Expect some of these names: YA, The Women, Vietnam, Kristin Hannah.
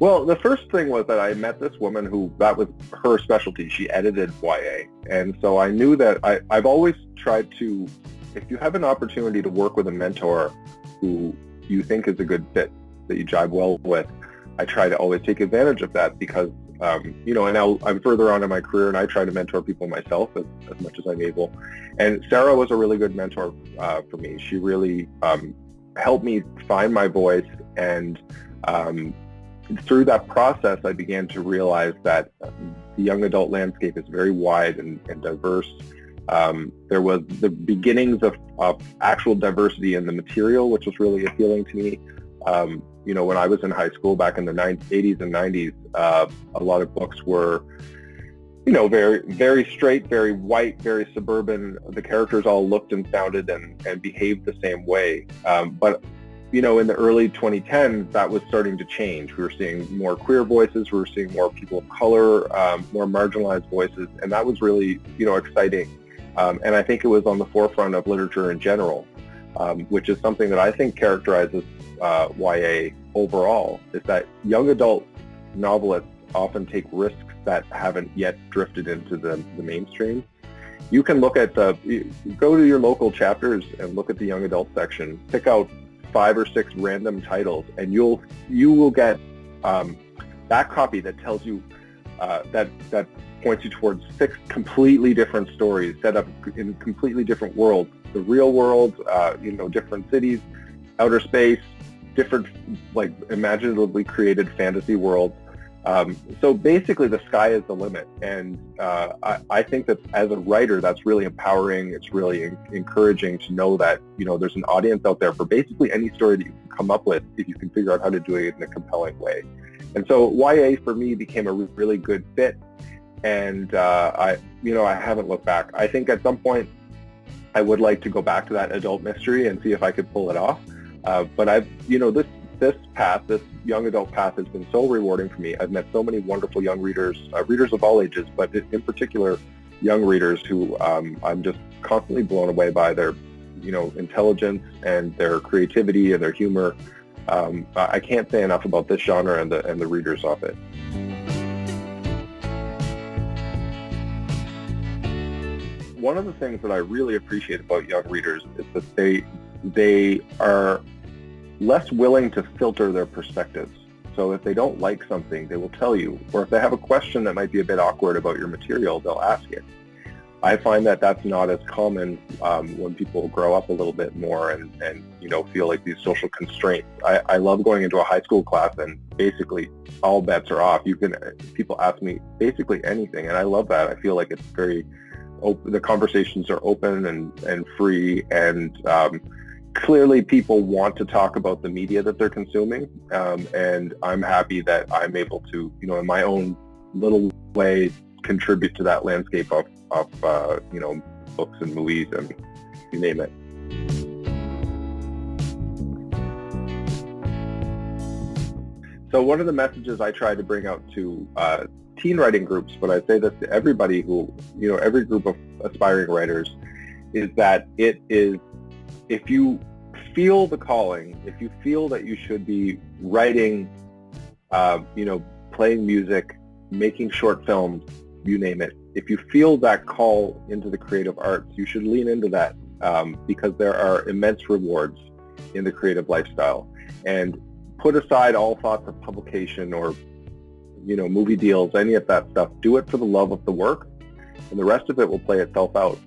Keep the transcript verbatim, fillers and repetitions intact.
Well, the first thing was that I met this woman who, that was her specialty. She edited Y A. And so I knew that I, I've always tried to, if you have an opportunity to work with a mentor who you think is a good fit, that you jive well with, I try to always take advantage of that because, um, you know, and now I'm further on in my career and I try to mentor people myself as, as much as I'm able. And Sarah was a really good mentor uh, for me. She really um, helped me find my voice, and um, through that process, I began to realize that the young adult landscape is very wide and, and diverse. Um, there was the beginnings of, of actual diversity in the material, which was really appealing to me. Um, you know, when I was in high school back in the eighties and nineties, uh, a lot of books were, you know, very, very straight, very white, very suburban. The characters all looked and sounded and, and behaved the same way. Um, but you know, in the early twenty tens, that was starting to change. We were seeing more queer voices, we were seeing more people of color, um, more marginalized voices, and that was really, you know, exciting. Um, and I think it was on the forefront of literature in general, um, which is something that I think characterizes uh, Y A overall, is that young adult novelists often take risks that haven't yet drifted into the, the mainstream. You can look at the, go to your local chapters and look at the young adult section, pick out five or six random titles, and you'll you will get um, that copy that tells you uh, that that points you towards six completely different stories set up in completely different worlds: the real world, uh, you know, different cities, outer space, different like imaginatively created fantasy worlds. Um, so basically, the sky is the limit, and uh, I, I think that as a writer, that's really empowering. It's really en encouraging to know that, you know, there's an audience out there for basically any story that you can come up with if you can figure out how to do it in a compelling way. And so Y A for me became a re really good fit, and uh, I, you know, I haven't looked back. I think at some point, I would like to go back to that adult mystery and see if I could pull it off. Uh, but I've, you know, this. This path, this young adult path, has been so rewarding for me. I've met so many wonderful young readers, uh, readers of all ages, but in particular, young readers who um, I'm just constantly blown away by their, you know, intelligence and their creativity and their humor. Um, I can't say enough about this genre and the and the readers of it. One of the things that I really appreciate about young readers is that they they are less willing to filter their perspectives. So if they don't like something, they will tell you, or if they have a question that might be a bit awkward about your material, they'll ask it. I find that that's not as common um, when people grow up a little bit more and, and you know, feel like these social constraints. I, I love going into a high school class and basically all bets are off. You can, people ask me basically anything, and I love that. I feel like it's very open, the conversations are open and, and free, and um, clearly people want to talk about the media that they're consuming, um, and I'm happy that I'm able to, you know, in my own little way, contribute to that landscape of, of uh, you know, books and movies and you name it. So one of the messages I try to bring out to uh, teen writing groups, but I say this to everybody who, you know, every group of aspiring writers, is that it is, if you feel the calling, if you feel that you should be writing, uh, you know, playing music, making short films, you name it, if you feel that call into the creative arts, you should lean into that um, because there are immense rewards in the creative lifestyle. And put aside all thoughts of publication or, you know, movie deals, any of that stuff. Do it for the love of the work, and the rest of it will play itself out.